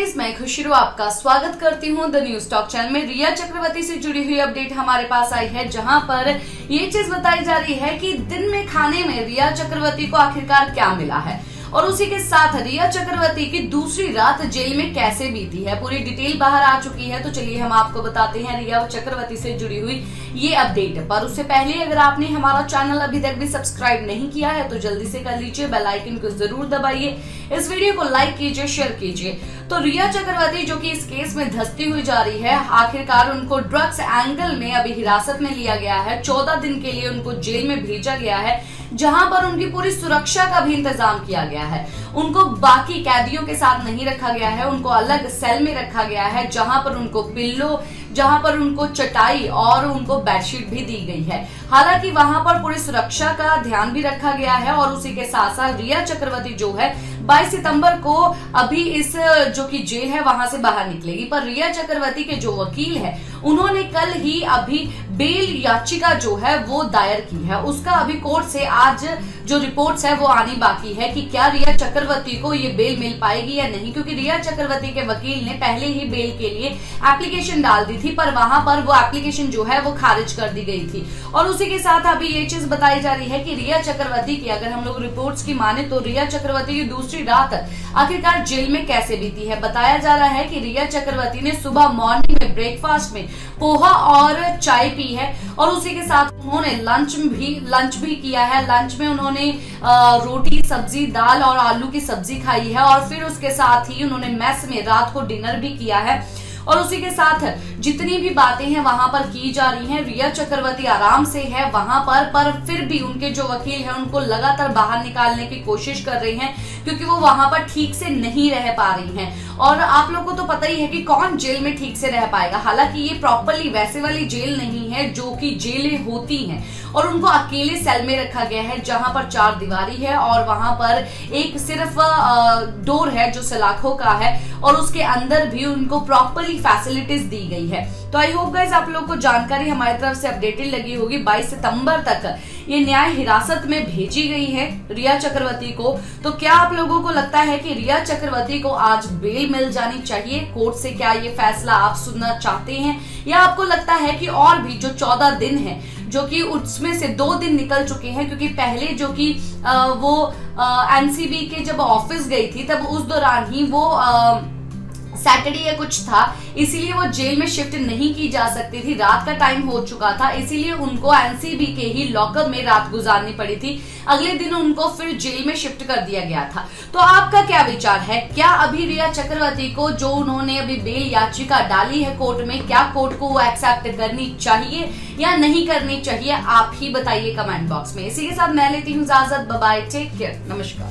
Guys, मैं खुशी रो आपका स्वागत करती हूं द न्यूज टॉक चैनल में। रिया चक्रवर्ती से जुड़ी हुई अपडेट हमारे पास आई है, जहां पर ये चीज बताई जा रही है कि दिन में खाने में रिया चक्रवर्ती को आखिरकार क्या मिला है और उसी के साथ रिया चक्रवर्ती की दूसरी रात जेल में कैसे बीती है, पूरी डिटेल बाहर आ चुकी है। तो चलिए हम आपको बताते हैं रिया चक्रवर्ती से जुड़ी हुई ये अपडेट। पर उससे पहले अगर आपने हमारा चैनल अभी तक भी सब्सक्राइब नहीं किया है तो जल्दी से कर लीजिए, बेल आइकन को जरूर दबाइए, इस वीडियो को लाइक कीजिए, शेयर कीजिए। तो रिया चक्रवर्ती जो कि इस केस में धंसती हुई जा रही है, आखिरकार उनको ड्रग्स एंगल में अभी हिरासत में लिया गया है। 14 दिन के लिए उनको जेल में भेजा गया है, जहां पर उनकी पूरी सुरक्षा का भी इंतजाम किया गया है। उनको बाकी कैदियों के साथ नहीं रखा गया है, उनको अलग सेल में रखा गया है, जहां पर उनको पिल्लो, जहां पर उनको चटाई और उनको बेडशीट भी दी गई है। हालांकि वहां पर पूरी सुरक्षा का ध्यान भी रखा गया है और उसी के साथ साथ रिया चक्रवर्ती जो है 22 सितंबर को अभी इस जो कि जेल है वहां से बाहर निकलेगी। पर रिया चक्रवर्ती के जो वकील है उन्होंने कल ही अभी बेल याचिका जो है वो दायर की है, उसका अभी कोर्ट से आज जो रिपोर्ट्स है वो आनी बाकी है कि क्या रिया चक्रवर्ती को ये बेल मिल पाएगी या नहीं, क्योंकि रिया चक्रवर्ती के वकील ने पहले ही बेल के लिए एप्लीकेशन डाल दी थी, पर वहां पर वो एप्लीकेशन जो है वो खारिज कर दी गई थी। और उसी के साथ अभी ये चीज बताई जा रही है कि रिया चक्रवर्ती की अगर हम लोग रिपोर्ट्स की माने तो रिया चक्रवर्ती की दूसरी रात आखिरकार जेल में कैसे बीती है। बताया जा रहा है कि रिया चक्रवर्ती ने सुबह मॉर्निंग में ब्रेकफास्ट में पोहा और चाय पी है और उसी के साथ उन्होंने लंच भी किया है। लंच में उन्होंने रोटी, सब्जी, दाल और आलू की सब्जी खाई है और फिर उसके साथ ही उन्होंने मेस में रात को डिनर भी किया है। और उसी के साथ जितनी भी बातें हैं वहां पर की जा रही हैं। रिया चक्रवर्ती आराम से है वहां पर फिर भी उनके जो वकील हैं उनको लगातार बाहर निकालने की कोशिश कर रहे हैं, क्योंकि वो वहां पर ठीक से नहीं रह पा रही हैं। और आप लोगों को तो पता ही है कि कौन जेल में ठीक से रह पाएगा। हालांकि ये प्रॉपरली वैसे वाली जेल नहीं है जो कि जेलें होती हैं और उनको अकेले सेल में रखा गया है, जहां पर 4 दीवारी है और वहां पर एक सिर्फ डोर है जो सलाखों का है और उसके अंदर भी उनको प्रॉपरली फैसिलिटीज दी गई है। तो आई होप गाइस आप लोगों को जानकारी हमारी तरफ से अपडेटेड लगी होगी। 22 सितंबर तक ये न्याय हिरासत में भेजी गई है रिया चक्रवर्ती को। तो क्या आप लोगों को लगता है कि रिया चक्रवर्ती को आज बेल मिल जानी चाहिए? कोर्ट से क्या ये फैसला आप सुनना चाहते हैं या आपको लगता है कि और भी जो 14 दिन है जो कि उसमें से 2 दिन निकल चुके हैं, क्योंकि पहले जो कि वो एनसीबी के जब ऑफिस गई थी तब उस दौरान ही वो सैटरडे या कुछ था, इसीलिए वो जेल में शिफ्ट नहीं की जा सकती थी, रात का टाइम हो चुका था, इसीलिए उनको एनसीबी के ही लॉकअप में रात गुजारनी पड़ी थी। अगले दिन उनको फिर जेल में शिफ्ट कर दिया गया था। तो आपका क्या विचार है? क्या अभी रिया चक्रवर्ती को जो उन्होंने अभी बेल याचिका डाली है कोर्ट में, क्या कोर्ट को वो एक्सेप्ट करनी चाहिए या नहीं करनी चाहिए? आप ही बताइए कमेंट बॉक्स में। इसी के साथ मैं लेती हूँ इजाजत। बाय, टेक केयर, नमस्कार।